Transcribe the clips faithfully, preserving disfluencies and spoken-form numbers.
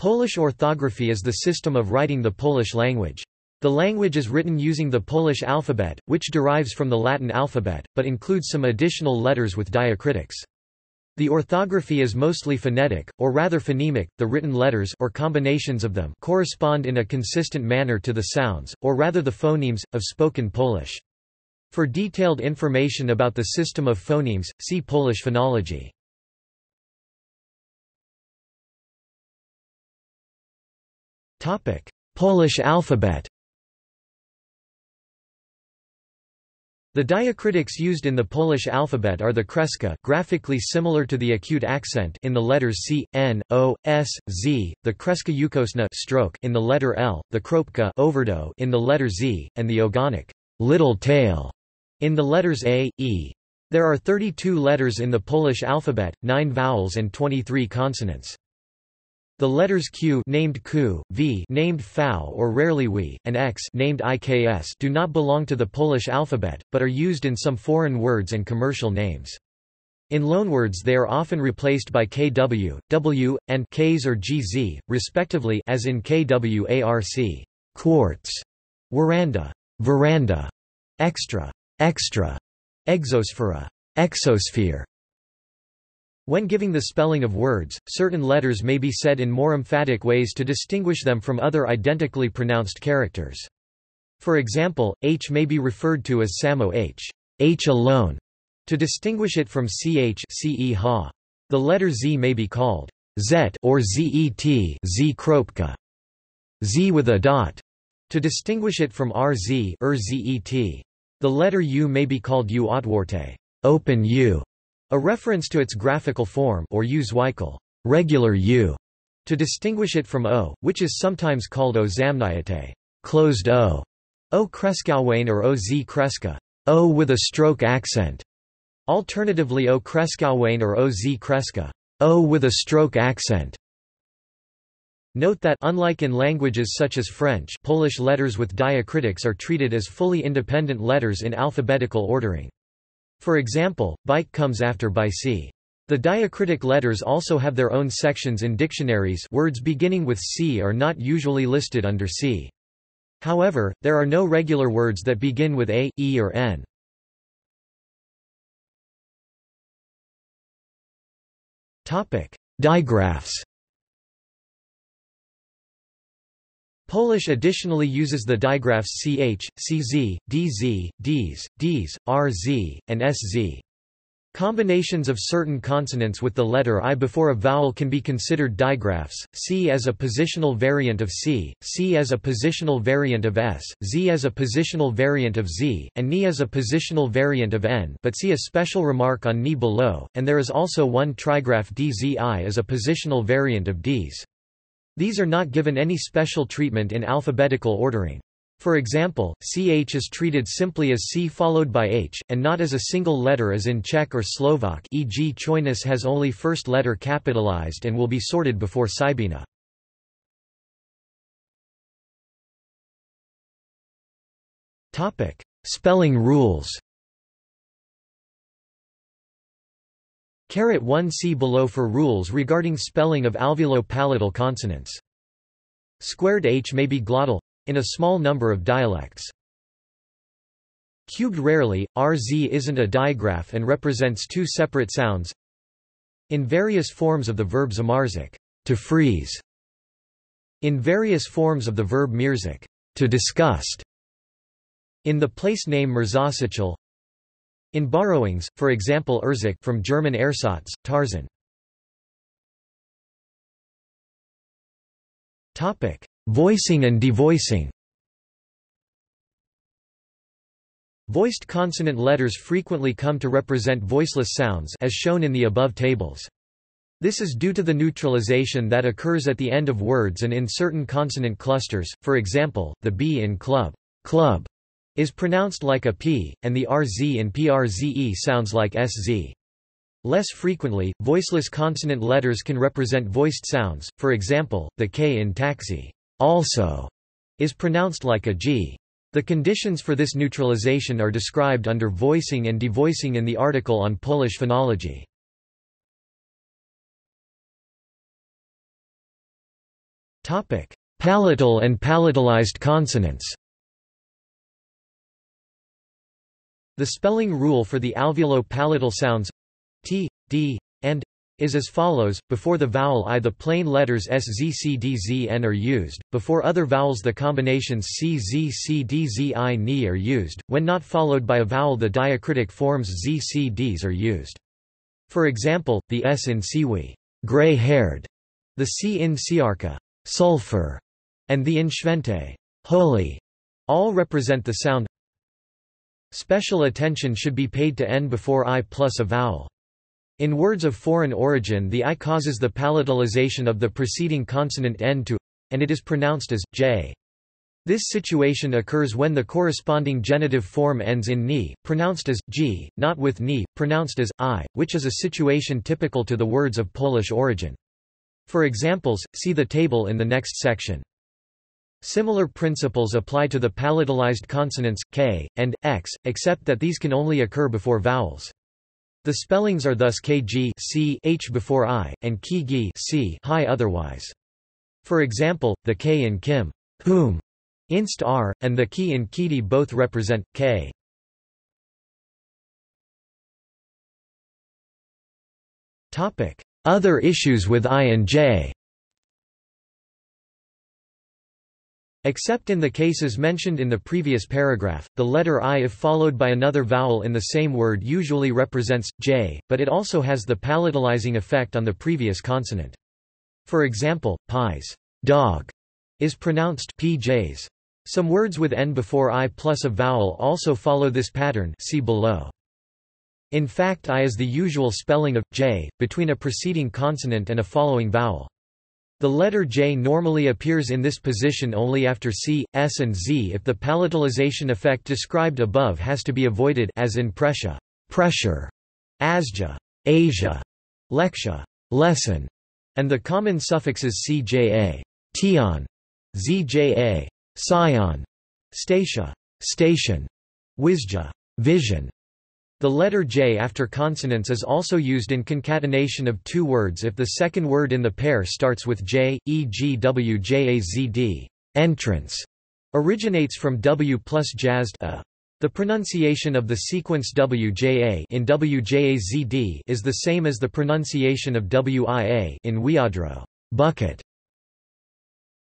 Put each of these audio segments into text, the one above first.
Polish orthography is the system of writing the Polish language. The language is written using the Polish alphabet, which derives from the Latin alphabet, but includes some additional letters with diacritics. The orthography is mostly phonetic, or rather phonemic. The written letters or combinations of them correspond in a consistent manner to the sounds, or rather the phonemes, of spoken Polish. For detailed information about the system of phonemes, see Polish phonology. Polish alphabet. The diacritics used in the Polish alphabet are the kreska, graphically similar to the acute accent in the letters C, N, O, S, Z, the kreska ukosna stroke in the letter L, the kropka overdo in the letter Z, and the ogonic little tail in the letters A, E. There are thirty-two letters in the Polish alphabet, nine vowels and twenty-three consonants. The letters Q named Ku, V named Fau or rarely We, and X named Iks do not belong to the Polish alphabet, but are used in some foreign words and commercial names. In loanwords they are often replaced by Kw, W, and Ks or Gz, respectively, as in Kwarc, quartz, Waranda, veranda, extra, extra, exosphera, exosphere. When giving the spelling of words, certain letters may be said in more emphatic ways to distinguish them from other identically pronounced characters. For example, H may be referred to as samo H, H alone, to distinguish it from ch, ce ha. The letter Z may be called Z or zet, Z kropka, Z with a dot, to distinguish it from rz or zet. The letter U may be called U otwarte, open U, a reference to its graphical form, or U zwykle, regular U, to distinguish it from O, which is sometimes called O zamknięte, closed O, O kreskałwane or O z kreska, O with a stroke accent. Alternatively, O kreskałwane or O z kreska, O with a stroke accent. Note that unlike in languages such as French, Polish letters with diacritics are treated as fully independent letters in alphabetical ordering. For example, bike comes after bici. The diacritic letters also have their own sections in dictionaries. Words beginning with C are not usually listed under C. However, there are no regular words that begin with A, E or N. Digraphs. Polish additionally uses the digraphs ch, cz, dz, ds, ds, rz, and sz. Combinations of certain consonants with the letter I before a vowel can be considered digraphs, c as a positional variant of c, c as a positional variant of s, z as a positional variant of z, and n as a positional variant of n, but see a special remark on n below, and there is also one trigraph dzi as a positional variant of ds. These are not given any special treatment in alphabetical ordering. For example, ch is treated simply as c followed by h, and not as a single letter as in Czech or Slovak, for example Chojnice has only first letter capitalized and will be sorted before Sibina. Spelling rules. Carat one see below for rules regarding spelling of alveolo-palatal consonants. Squared H may be glottal in a small number of dialects. Cubed rarely, R Z isn't a digraph and represents two separate sounds in various forms of the verb zamarzyć, to freeze, in various forms of the verb mierzyć, to disgust, in the place name Mrzaczyciel, in borrowings, for example Erzik from German Ersatz, Tarzan. Topic: voicing and devoicing. Voiced consonant letters frequently come to represent voiceless sounds as shown in the above tables. This is due to the neutralization that occurs at the end of words and in certain consonant clusters. For example, the B in club, club, is pronounced like a p, and the rz in prze sounds like sz. Less frequently, voiceless consonant letters can represent voiced sounds. For example, the k in taxi, also, is pronounced like a g. The conditions for this neutralization are described under voicing and devoicing in the article on Polish phonology. Palatal and palatalized consonants. The spelling rule for the alveolo-palatal sounds t, d, and is as follows: before the vowel I the plain letters s, z, c, d, z, n are used, before other vowels the combinations c, z, c, d, z, I, n are used, when not followed by a vowel the diacritic forms z, c, d's are used. For example, the s in siwi, gray-haired, the c in siarka, sulfur, and the in święte, holy, all represent the sound. Special attention should be paid to n before I plus a vowel. In words of foreign origin the I causes the palatalization of the preceding consonant n to, and it is pronounced as, j. This situation occurs when the corresponding genitive form ends in ni, pronounced as, g, not with ni, pronounced as, I, which is a situation typical to the words of Polish origin. For examples, see the table in the next section. Similar principles apply to the palatalized consonants, k, and, x, except that these can only occur before vowels. The spellings are thus kg c h before I, and kg c high otherwise. For example, the k in kim, whom, inst r, and the ki in kidi both represent k. Topic: Other issues with I and j. Except in the cases mentioned in the previous paragraph, the letter I if followed by another vowel in the same word usually represents j, but it also has the palatalizing effect on the previous consonant. For example, pies, dog, is pronounced pjs. Some words with n before I plus a vowel also follow this pattern, see below. In fact, I is the usual spelling of j between a preceding consonant and a following vowel. The letter j normally appears in this position only after c, s and z if the palatalization effect described above has to be avoided, as in presha, pressure, asja, asia, leksha, lesson, and the common suffixes cja, tion, zja, scion, stasia, station, wisja, vision. The letter j after consonants is also used in concatenation of two words if the second word in the pair starts with j, e g wjazd, entrance, originates from w plus jazd a. The pronunciation of the sequence wja in wjazd is the same as the pronunciation of wia in wiadro, bucket.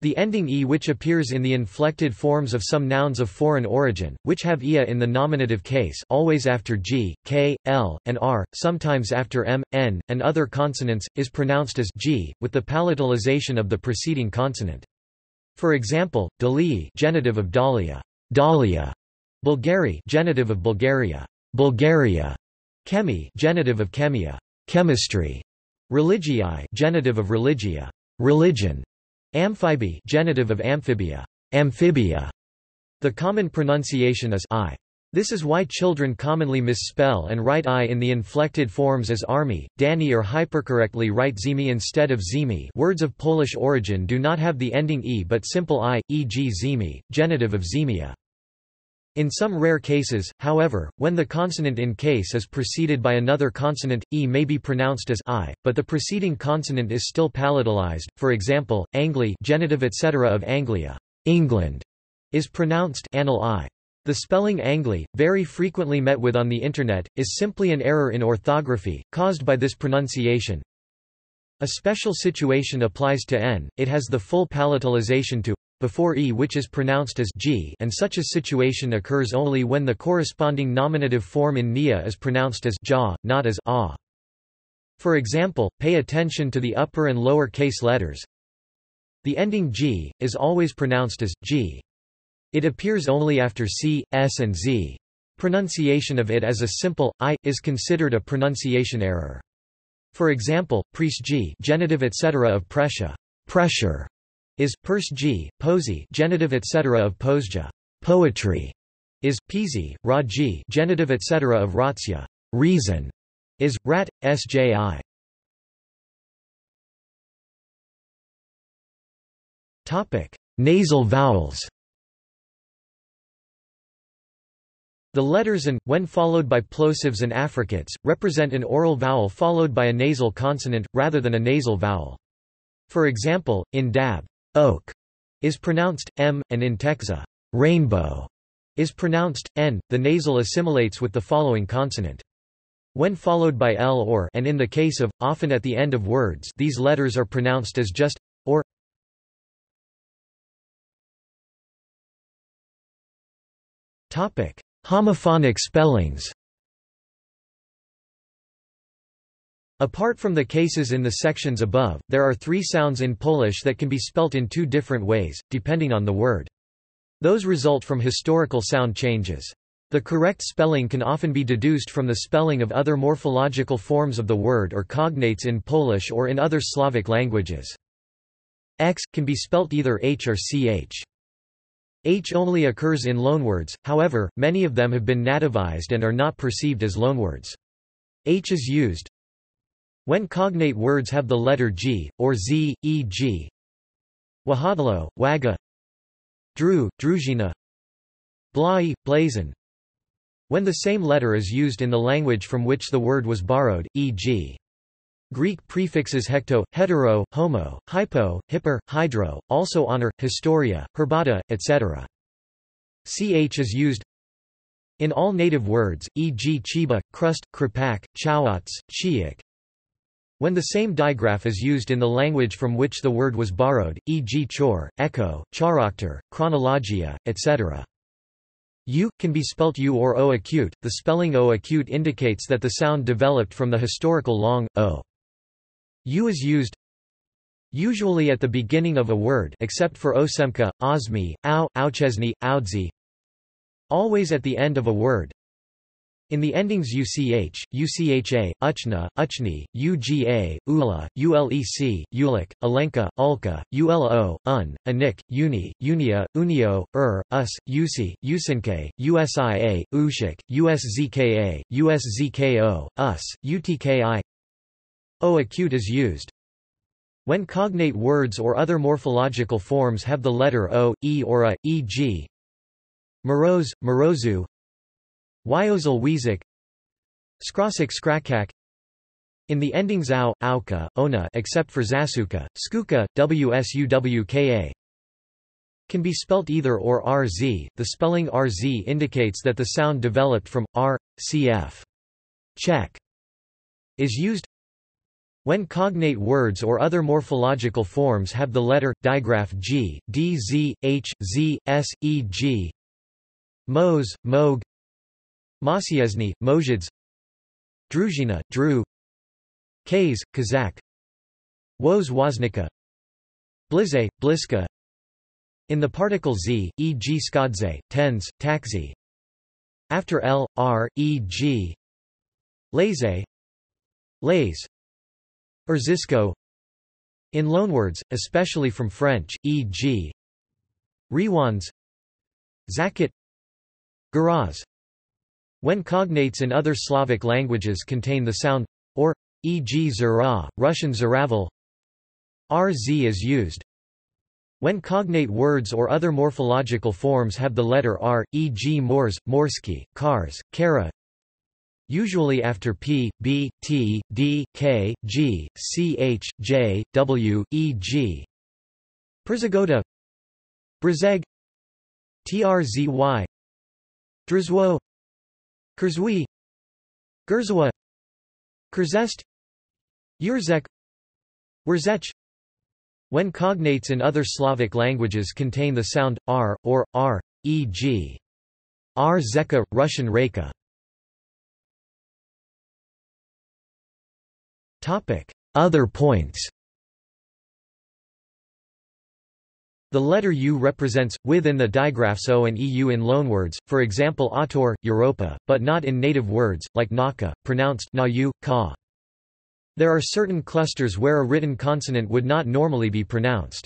The ending e which appears in the inflected forms of some nouns of foreign origin, which have ia in the nominative case always after g, k, l, and r, sometimes after m, n, and other consonants, is pronounced as g, with the palatalization of the preceding consonant. For example, dali, genitive of dalia, dalia, Bulgari, genitive of Bulgaria, Bulgaria, chemi, genitive of chemia, chemistry, religii, genitive of religia, religion, amphibi, genitive of amphibia, amphibia. The common pronunciation is I. This is why children commonly misspell and write I in the inflected forms as army, dani, or hypercorrectly write zimi instead of zimi. Words of Polish origin do not have the ending e but simple I, for example zimi, genitive of zimia. In some rare cases, however, when the consonant in case is preceded by another consonant, e may be pronounced as I, but the preceding consonant is still palatalized. For example, Angli, genitive et cetera of Anglia, England, is pronounced anal I. The spelling Angli, very frequently met with on the internet, is simply an error in orthography caused by this pronunciation. A special situation applies to n; it has the full palatalization to before e which is pronounced as g, and such a situation occurs only when the corresponding nominative form in nia is pronounced as ja, not as ah. For example, pay attention to the upper and lower case letters. The ending g is always pronounced as g. It appears only after c, s and z. Pronunciation of it as a simple I is considered a pronunciation error. For example, presg, genitive et cetera of presha, pressure, is persg, poesy, genitive et cetera of posja, poetry, is pisi, raji, genitive et cetera of racja, reason, is rat, sji. Topic: Nasal vowels. The letters n, when followed by plosives and affricates, represent an oral vowel followed by a nasal consonant rather than a nasal vowel. For example, in dab, Oak is pronounced m, and in Texa, rainbow is pronounced n. The nasal assimilates with the following consonant. When followed by l or, and in the case of, often at the end of words, these letters are pronounced as just or. Topic: homophonic spellings. Apart from the cases in the sections above, there are three sounds in Polish that can be spelt in two different ways, depending on the word. Those result from historical sound changes. The correct spelling can often be deduced from the spelling of other morphological forms of the word or cognates in Polish or in other Slavic languages. X can be spelt either h or ch. H only occurs in loanwords, however, many of them have been nativized and are not perceived as loanwords. H is used when cognate words have the letter G, or Z, for example Wahadlo, waga, Dru, druzina, Blai, blazon. When the same letter is used in the language from which the word was borrowed, for example Greek prefixes hecto, hetero, homo, hypo, hyper, hydro, also honor, historia, herbata, et cetera. Ch is used in all native words, for example chiba, crust, krepak, chawats, chiak. When the same digraph is used in the language from which the word was borrowed, for example chor, echo, charocter, chronologia, et cetera. U can be spelt u or o acute. The spelling o acute indicates that the sound developed from the historical long o. U is used usually at the beginning of a word, except for osemka, ozmi, ow, auchesni, audzi. Always at the end of a word. In the endings uch, ucha, uchna, uchni, uga, ula, ulec, ulik, alenka, ulka, ulo, un, anik, uni, unia, unio, ur, us, usi, usinke, usia, ushik, uszka, uszko, us, utki. O acute is used when cognate words or other morphological forms have the letter o, e or a, for example moroz, morozu, Wiozel Wizik, Skrosik Skrakak. In the endings ow, auka, ona except for zasuka, skuka, wsuwka can be spelt either or rz. The spelling rz indicates that the sound developed from r, cf. Czech is used when cognate words or other morphological forms have the letter, digraph g, dz, h, z, s, e g Moz, moog, Mosiezni, Mosieds, Druzhina, Dru, Kays, Kazak, Woz, Woznica, Blize, Bliska. In the particle z, for example skadze, tens, taxi. After l, r, for example Laze, Lays, Erzisko. In loanwords, especially from French, for example Rewans, Zakat, Garaz. When cognates in other Slavic languages contain the sound or, for example zara, Russian zaravel, rz is used. When cognate words or other morphological forms have the letter r, for example morz, morski, kars, kara, usually after p, b, t, d, k, g, ch, j, w, for example Przegoda, Brzeg, trzY, Drzwo, Kurzwi, Gurzawa, Kurzest, Yurzek, Wurzech. When cognates in other Slavic languages contain the sound r or r, for example Rzeka, Russian reka. Topic: other points. The letter U represents, with in the digraphs O and E U in loanwords, for example autor, Europa, but not in native words, like naka, pronounced na-u, ka. There are certain clusters where a written consonant would not normally be pronounced.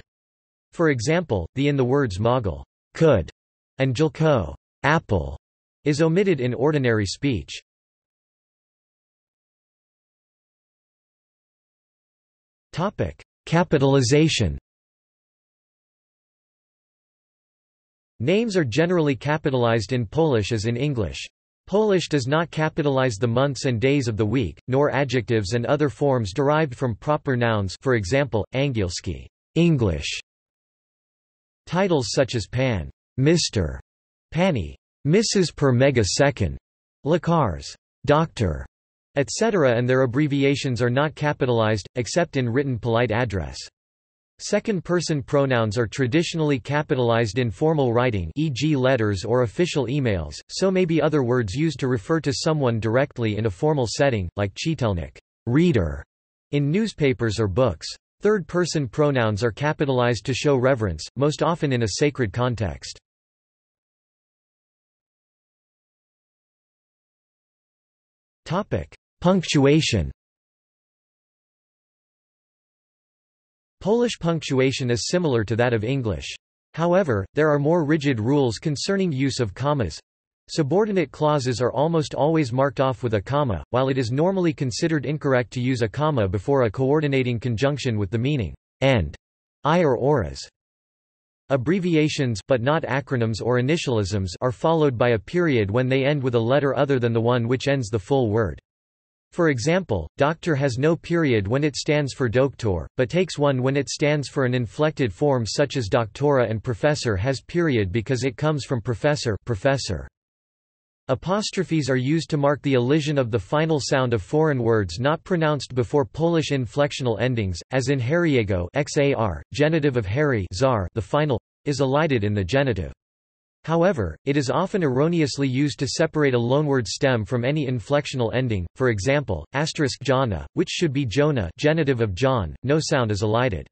For example, the in the words mogul, could, and jilko, apple, is omitted in ordinary speech. Capitalization. Names are generally capitalized in Polish as in English. Polish does not capitalize the months and days of the week, nor adjectives and other forms derived from proper nouns, for example, angielski, English. Titles such as Pan, Mister, Pani, Missus per mega second, Lekarz, Doctor, et cetera and their abbreviations are not capitalized, except in written polite address. Second-person pronouns are traditionally capitalized in formal writing, for example letters or official emails, so may be other words used to refer to someone directly in a formal setting, like czytelnik, reader, in newspapers or books. Third-person pronouns are capitalized to show reverence, most often in a sacred context. Punctuation. Polish punctuation is similar to that of English. However, there are more rigid rules concerning use of commas. Subordinate clauses are almost always marked off with a comma, while it is normally considered incorrect to use a comma before a coordinating conjunction with the meaning and, I or oras. Abbreviations, but not acronyms or initialisms, are followed by a period when they end with a letter other than the one which ends the full word. For example, doctor has no period when it stands for doktor, but takes one when it stands for an inflected form such as doctora, and professor has period because it comes from professor, professor. Apostrophes are used to mark the elision of the final sound of foreign words not pronounced before Polish inflectional endings, as in Heriego (xar), genitive of Harry, czar, the final is elided in the genitive. However, it is often erroneously used to separate a loanword stem from any inflectional ending, for example, asterisk Jana, which should be Jonah, genitive of John, no sound is elided.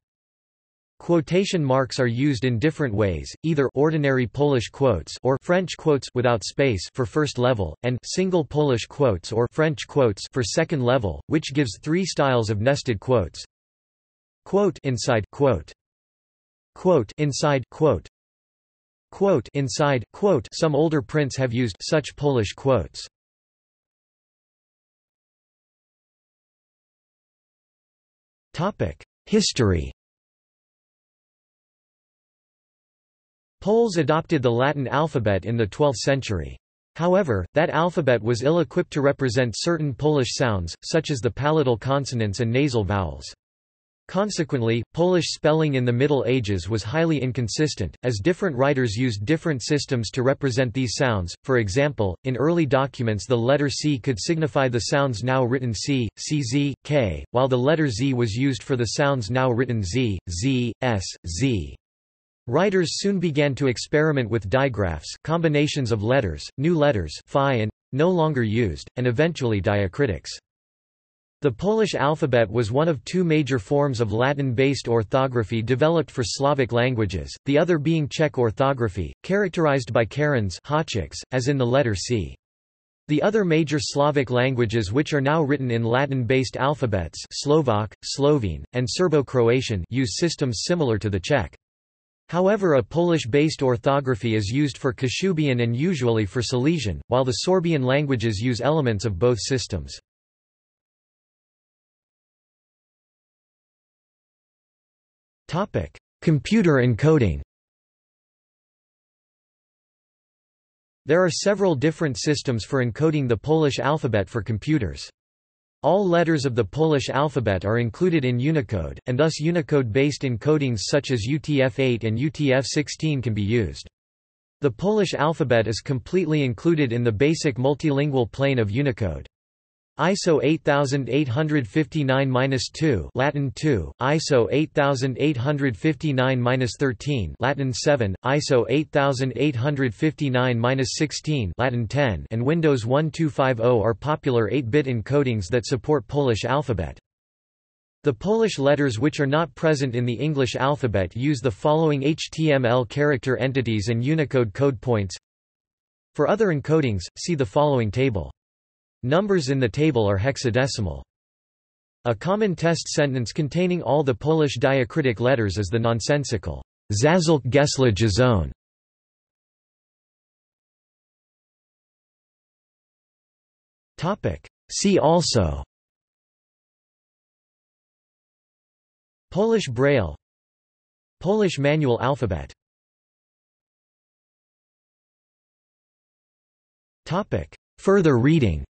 Quotation marks are used in different ways, either ordinary Polish quotes or French quotes without space for first level, and single Polish quotes or French quotes for second level, which gives three styles of nested quotes. Quote inside quote. Quote inside quote. Quote inside quote. Some older prints have used such Polish quotes. Topic: History. Poles adopted the Latin alphabet in the twelfth century. However, that alphabet was ill-equipped to represent certain Polish sounds, such as the palatal consonants and nasal vowels. Consequently, Polish spelling in the Middle Ages was highly inconsistent, as different writers used different systems to represent these sounds. For example, in early documents the letter C could signify the sounds now written C, C Z, K, while the letter Z was used for the sounds now written Z, Z, S, Z. Writers soon began to experiment with digraphs, combinations of letters, new letters phi and no longer used, and eventually diacritics. The Polish alphabet was one of two major forms of Latin-based orthography developed for Slavic languages, the other being Czech orthography, characterized by karens as in the letter C. The other major Slavic languages which are now written in Latin-based alphabets Slovak, Slovene, and Serbo-Croatian use systems similar to the Czech. However, a Polish-based orthography is used for Kashubian and usually for Silesian, while the Sorbian languages use elements of both systems. Computer encoding. There are several different systems for encoding the Polish alphabet for computers. All letters of the Polish alphabet are included in Unicode, and thus Unicode-based encodings such as U T F eight and U T F sixteen can be used. The Polish alphabet is completely included in the basic multilingual plane of Unicode. I S O eight eight five nine dash two Latin two, I S O eight eight five nine dash thirteen Latin seven, I S O eight eight five nine dash sixteen Latin ten, and Windows one two five zero are popular eight bit encodings that support Polish alphabet. The Polish letters which are not present in the English alphabet use the following H T M L character entities and Unicode code points. For other encodings, see the following table. Numbers in the table are hexadecimal. A common test sentence containing all the Polish diacritic letters is the nonsensical Zazelk Gesla Jazone. See also: Polish Braille, Polish manual alphabet. Further reading: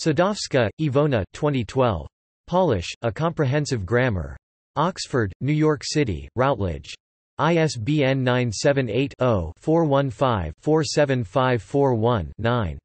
Sadowska, Iwona, twenty twelve. Polish, A Comprehensive Grammar. Oxford, New York City, Routledge. I S B N nine seven eight zero four one five four seven five four one nine.